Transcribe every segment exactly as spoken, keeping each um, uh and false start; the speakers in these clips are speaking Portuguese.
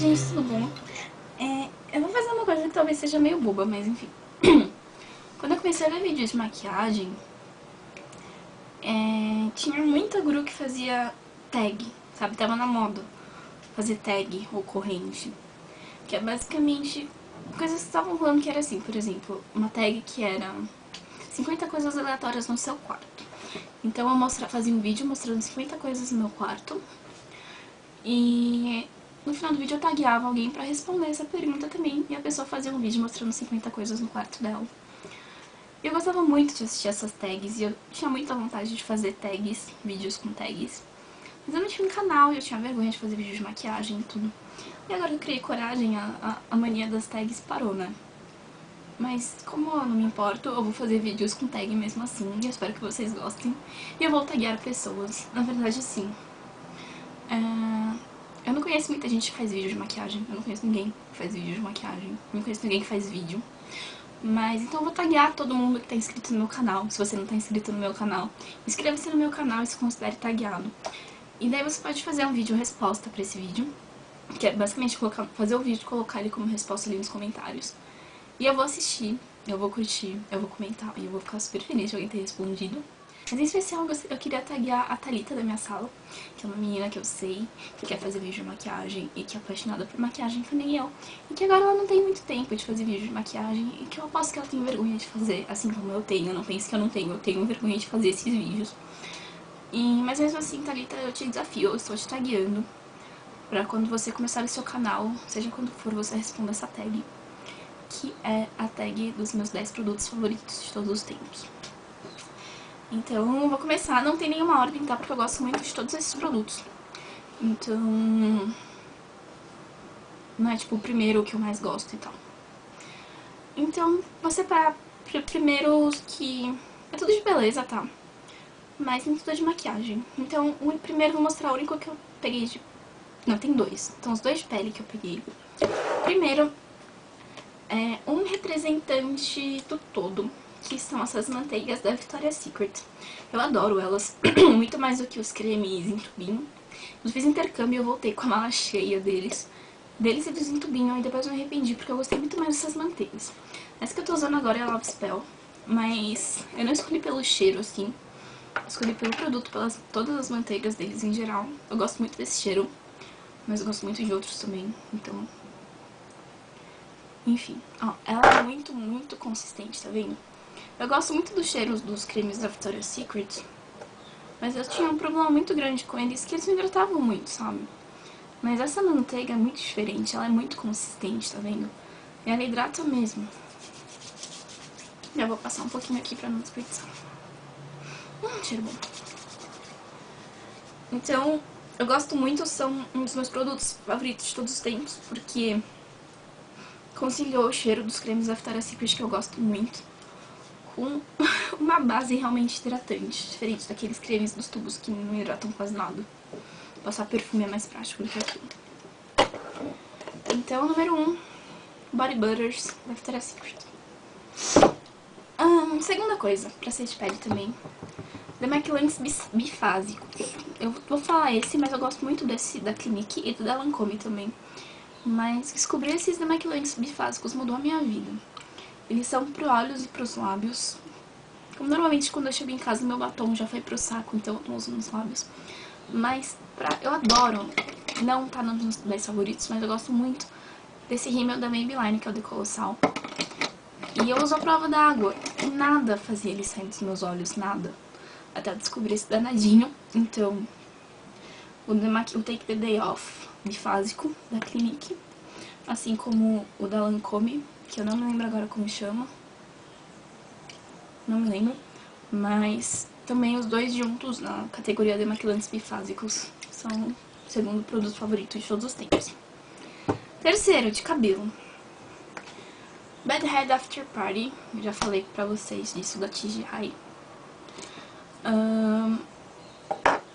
gente, tudo bom? É, eu vou fazer uma coisa que talvez seja meio boba, mas enfim. Quando eu comecei a ver vídeos de maquiagem, é, tinha muita guru que fazia tag, sabe? Tava na moda fazer tag ou corrente, que é basicamente coisas que estavam rolando, que era assim, por exemplo, uma tag que era cinquenta coisas aleatórias no seu quarto. Então eu mostra, fazia um vídeo mostrando cinquenta coisas no meu quarto e no final do vídeo eu tagueava alguém pra responder essa pergunta também, e a pessoa fazia um vídeo mostrando cinquenta coisas no quarto dela. Eu gostava muito de assistir essas tags e eu tinha muita vontade de fazer tags, vídeos com tags, mas eu não tinha um canal e eu tinha vergonha de fazer vídeos de maquiagem e tudo. E agora que eu criei coragem, a, a, a mania das tags parou, né? Mas como eu não me importo, eu vou fazer vídeos com tag mesmo assim, e eu espero que vocês gostem. E eu vou taguear pessoas, na verdade sim. Uh, eu não conheço muita gente que faz vídeo de maquiagem, eu não conheço ninguém que faz vídeo de maquiagem, não conheço ninguém que faz vídeo. Mas então eu vou taguear todo mundo que tá inscrito no meu canal. Se você não tá inscrito no meu canal, inscreva-se no meu canal e se considere tagueado. E daí você pode fazer um vídeo resposta pra esse vídeo, que é basicamente colocar, fazer o vídeo e colocar ele como resposta ali nos comentários. E eu vou assistir, eu vou curtir, eu vou comentar e eu vou ficar super feliz de alguém ter respondido. Mas em especial eu queria taguear a Thalita da minha sala, que é uma menina que eu sei, que quer fazer vídeo de maquiagem e que é apaixonada por maquiagem, que nem eu. E que agora ela não tem muito tempo de fazer vídeo de maquiagem e que eu aposto que ela tem vergonha de fazer, assim como eu tenho. Não pense que eu não tenho, eu tenho vergonha de fazer esses vídeos. E, mas mesmo assim, Thalita, eu te desafio, eu estou te tagueando pra quando você começar o seu canal, seja quando for, você responda essa tag, que é a tag dos meus dez produtos favoritos de todos os tempos. Então, vou começar. Não tem nenhuma ordem, tá? Porque eu gosto muito de todos esses produtos. Então, não é tipo o primeiro que eu mais gosto e tal. Então, vou separar primeiro os que... é tudo de beleza, tá? Mas nem tudo é de maquiagem. Então, o primeiro eu vou mostrar o único que eu peguei de... não, tem dois. Então, os dois de pele que eu peguei. Primeiro... é um representante do todo, que são essas manteigas da Victoria's Secret. Eu adoro elas, muito mais do que os cremes em tubinho. Eu fiz intercâmbio e eu voltei com a mala cheia deles. Deles e dos em tubinho, e depois eu me arrependi, porque eu gostei muito mais dessas manteigas. Essa que eu tô usando agora é a Love Spell, mas eu não escolhi pelo cheiro, assim. Eu escolhi pelo produto, pelas todas as manteigas deles em geral. Eu gosto muito desse cheiro, mas eu gosto muito de outros também, então... enfim, ó, ela é muito, muito consistente, tá vendo? Eu gosto muito dos cheiros dos cremes da Victoria's Secret, mas eu tinha um problema muito grande com eles, que eles me hidratavam muito, sabe? Mas essa manteiga é muito diferente, ela é muito consistente, tá vendo? E ela hidrata mesmo. Já vou passar um pouquinho aqui pra não desperdiçar. Hum, cheiro bom. Então, eu gosto muito, são um dos meus produtos favoritos de todos os tempos, porque... conciliou o cheiro dos cremes da Victoria's Secret, que eu gosto muito, com uma base realmente hidratante, diferente daqueles cremes dos tubos que não hidratam quase nada. Passar perfume é mais prático do que aquilo. Então, número um, Body Butters da Victoria's Secret. Hum, segunda coisa, pra ser de pele também, The M A C bifásicos. Eu vou falar esse, mas eu gosto muito desse da Clinique e do da Lancôme também. Mas descobrir esses da M A C bifásicos mudou a minha vida. Eles são pro olhos e pros lábios. Como normalmente quando eu chego em casa meu batom já foi pro saco, então eu não uso nos lábios. Mas pra... eu adoro. Não tá nos meus dez favoritos, mas eu gosto muito desse Rimmel da Maybelline, que é o de Colossal. E eu uso a prova da água. E nada fazia ele sair dos meus olhos, nada. Até descobrir esse danadinho. Então, o, The Mac... o Take the Day Off bifásico da Clinique, assim como o da Lancôme, que eu não me lembro agora como chama, não me lembro, mas também os dois juntos na categoria de maquilantes bifásicos são o segundo produto favorito de todos os tempos. Terceiro, de cabelo, Bad Head After Party, eu já falei pra vocês disso da T G I. Um,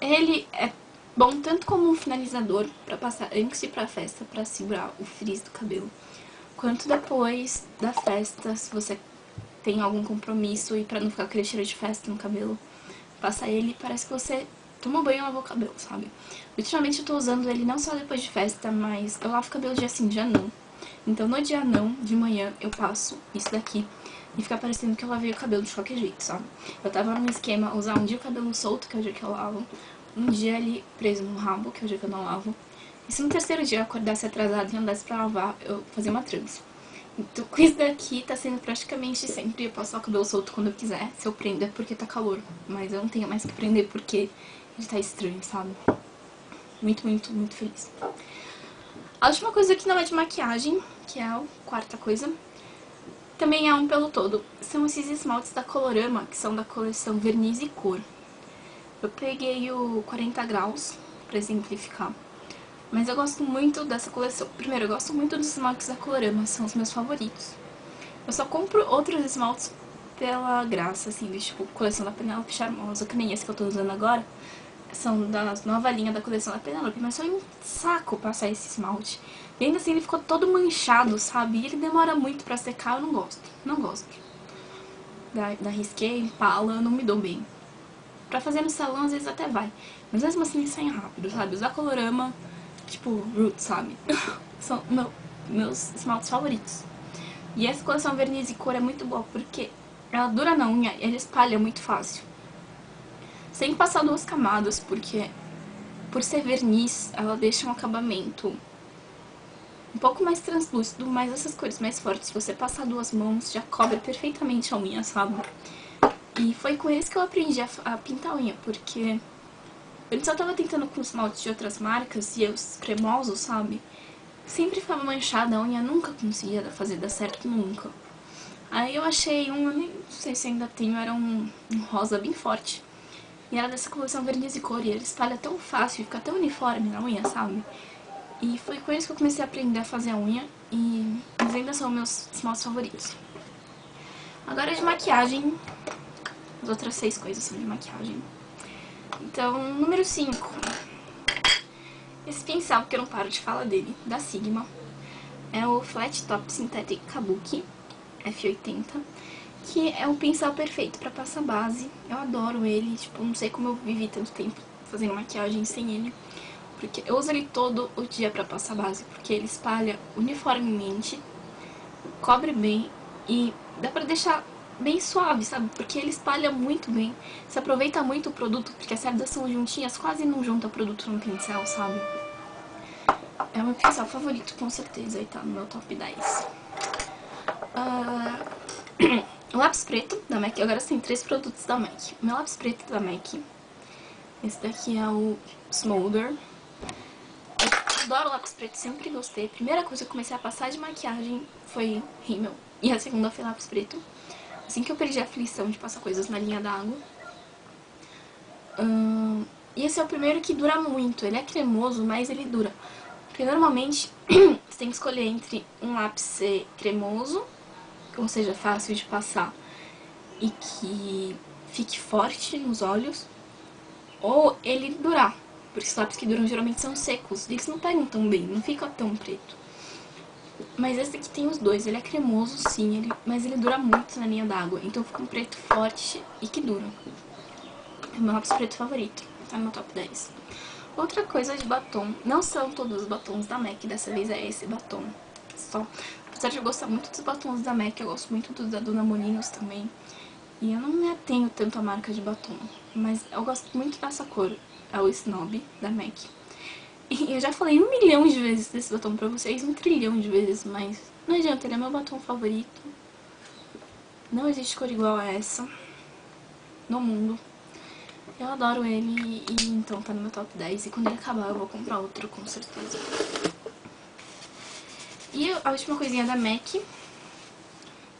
ele é bom tanto como um finalizador pra passar antes de ir pra festa, pra segurar o frizz do cabelo, quanto depois da festa, se você tem algum compromisso e pra não ficar aquele cheiro de festa no cabelo, passa ele, parece que você tomar banho e lavar o cabelo, sabe? Ultimamente eu tô usando ele não só depois de festa, mas eu lavo o cabelo dia sim, dia não. Então no dia não, de manhã, eu passo isso daqui e fica parecendo que eu lavei o cabelo de qualquer jeito, sabe? Eu tava num esquema usar um dia o cabelo solto, que é o dia que eu lavo, um dia ele preso no rabo, que é o dia que eu não lavo, e se no terceiro dia eu acordasse atrasado e andasse pra lavar, eu fazia uma trança. Então com isso daqui tá sendo praticamente sempre, eu posso usar o cabelo solto quando eu quiser, se eu prendo é porque tá calor, mas eu não tenho mais que prender porque ele tá estranho, sabe? Muito, muito, muito feliz. A última coisa aqui não é de maquiagem, que é a quarta coisa, também é um pelo todo. São esses esmaltes da Colorama, que são da coleção Verniz e Cor. Eu peguei o quarenta graus pra exemplificar, mas eu gosto muito dessa coleção. Primeiro, eu gosto muito dos esmaltes da Colorama, são os meus favoritos. Eu só compro outros esmaltes pela graça, assim, tipo, coleção da Penelope Charmosa, que nem esse que eu tô usando agora. São da nova linha da coleção da Penelope, mas foi um saco passar esse esmalte. E ainda assim ele ficou todo manchado, sabe? E ele demora muito pra secar, eu não gosto. Não gosto. Da, da Risqué, Impala, eu não me dou bem. Pra fazer no salão às vezes até vai, mas mesmo assim eles saem rápido, sabe? Os da Colorama, tipo, Root, sabe? São meu, meus esmaltes favoritos. E essa coleção Verniz e Cor é muito boa porque ela dura na unha e ela espalha muito fácil. Sem passar duas camadas, porque por ser verniz, ela deixa um acabamento um pouco mais translúcido, mas essas cores mais fortes, se você passar duas mãos, já cobre perfeitamente a unha, sabe? E foi com eles que eu aprendi a, a pintar a unha, porque eu só tava tentando com esmalte de outras marcas, e os cremosos, sabe? Sempre ficava manchada, a unha nunca conseguia fazer dar certo, nunca. Aí eu achei um, eu nem sei se ainda tenho, era um, um rosa bem forte. E era dessa coleção Verniz e Cor, e ele espalha tão fácil, fica tão uniforme na unha, sabe? E foi com isso que eu comecei a aprender a fazer a unha, e eles ainda são meus esmaltes favoritos. Agora de maquiagem, as outras seis coisas são de maquiagem. Então, número cinco. Esse pincel, que eu não paro de falar dele, da Sigma, é o Flat Top Synthetic Kabuki F oitenta. Que é um pincel perfeito pra passar base. Eu adoro ele, tipo, não sei como eu vivi tanto tempo fazendo maquiagem sem ele. Porque eu uso ele todo o dia pra passar base, porque ele espalha uniformemente, cobre bem e dá pra deixar bem suave, sabe? Porque ele espalha muito bem, se aproveita muito o produto, porque as cerdas são juntinhas, quase não junta o produto no pincel, sabe? É o meu pincel favorito, com certeza, e tá no meu top dez. Uh... O lápis preto da MAC, agora sim, três produtos da MAC. Meu lápis preto da MAC, esse daqui é o Smolder. Eu adoro lápis preto, sempre gostei. A primeira coisa que eu comecei a passar de maquiagem foi Rimmel, e a segunda foi lápis preto. Assim que eu perdi a aflição de passar coisas na linha d'água. Hum, e esse é o primeiro que dura muito, ele é cremoso, mas ele dura. Porque normalmente você tem que escolher entre um lápis cremoso, ou seja, fácil de passar e que fique forte nos olhos, ou ele durar, porque os lápis que duram geralmente são secos, eles não pegam tão bem, não fica tão preto. Mas esse aqui tem os dois, ele é cremoso sim, ele, mas ele dura muito na linha d'água, então fica um preto forte e que dura. É o meu lápis preto favorito, tá no meu top dez. Outra coisa de batom, não são todos os batons da MAC, dessa vez é esse batom só. Apesar de eu gostar muito dos batons da MAC, eu gosto muito dos da Dona Molinos também. E eu não me atenho tanto à marca de batom, mas eu gosto muito dessa cor, é o Snob da MAC. E eu já falei um milhão de vezes desse batom pra vocês, um trilhão de vezes, mas não adianta, ele é meu batom favorito. Não existe cor igual a essa no mundo. Eu adoro ele e então tá no meu top dez, e quando ele acabar eu vou comprar outro, com certeza. E a última coisinha da MAC,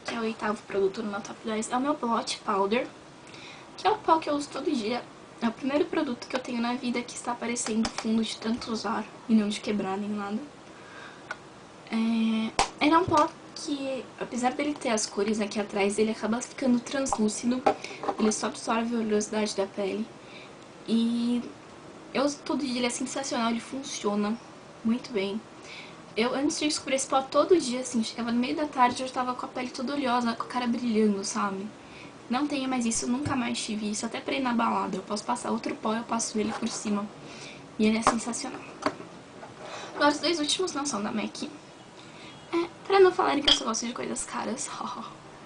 que é o oitavo produto no meu top dez, é o meu Blot Powder, que é o pó que eu uso todo dia. É o primeiro produto que eu tenho na vida que está aparecendo fundo de tanto usar e não de quebrar nem nada. É... Ele é um pó que, apesar dele ter as cores aqui atrás, ele acaba ficando translúcido, ele só absorve a oleosidade da pele. E eu uso todo dia, ele é sensacional, ele funciona muito bem. Eu, antes de descobrir esse pó, todo dia, assim, chegava no meio da tarde, eu já tava com a pele toda oleosa, com a cara brilhando, sabe? Não tenho mais isso, nunca mais tive isso, até pra ir na balada. Eu posso passar outro pó, eu passo ele por cima. E ele é sensacional. Agora, os dois últimos não são da M A C. É, pra não falarem que eu só gosto de coisas caras.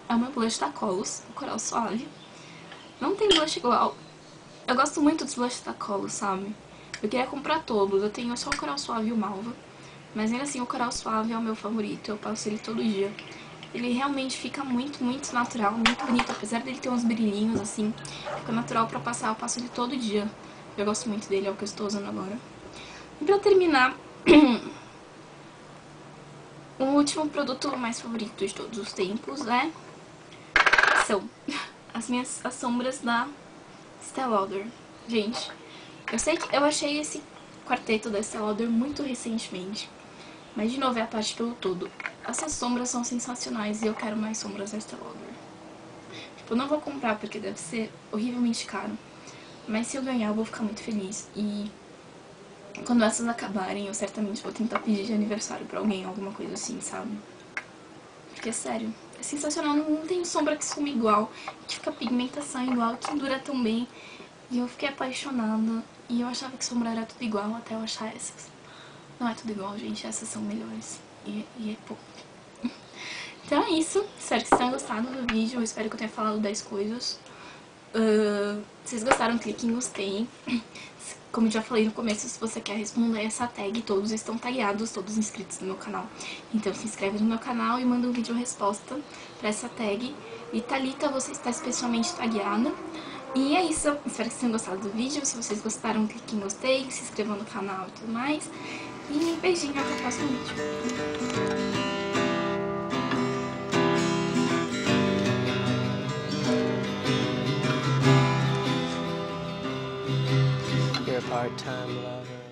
É o meu blush da Colos, o Coral Suave. Não tem blush igual. Eu gosto muito dos blushes da Colos, sabe? Eu queria comprar todos. Eu tenho só o Coral Suave e o Malva. Mas ainda assim, o Coral Suave é o meu favorito. Eu passo ele todo dia. Ele realmente fica muito, muito natural, muito bonito. Apesar dele ter uns brilhinhos, assim, fica natural pra passar. Eu passo ele todo dia. Eu gosto muito dele, é o que eu estou usando agora. E pra terminar, o último produto mais favorito de todos os tempos é... São as minhas as sombras da Stila. Gente, eu sei que eu achei esse quarteto da Stila muito recentemente. Mas de novo é a parte pelo todo. Essas sombras são sensacionais e eu quero mais sombras da Stila. Tipo, eu não vou comprar porque deve ser horrivelmente caro. Mas se eu ganhar eu vou ficar muito feliz. E quando essas acabarem eu certamente vou tentar pedir de aniversário pra alguém, alguma coisa assim, sabe? Porque é sério, é sensacional. Não tem sombra que suma igual, que fica pigmentação igual, que dura tão bem. E eu fiquei apaixonada. E eu achava que sombra era tudo igual até eu achar essas. Não é tudo igual, gente. Essas são melhores. E, e é pouco. Então é isso. Espero que vocês tenham gostado do vídeo. Eu espero que eu tenha falado dez coisas. Uh, se vocês gostaram, clique em gostei. Como eu já falei no começo, se você quer responder essa tag, todos estão tagueados, todos inscritos no meu canal. Então se inscreve no meu canal e manda um vídeo resposta pra essa tag. E Thalita, você está especialmente tagueada. E é isso. Espero que vocês tenham gostado do vídeo. Se vocês gostaram, clique em gostei, se inscrevam no canal e tudo mais. E beijinho, até o próximo vídeo. Part-time lover.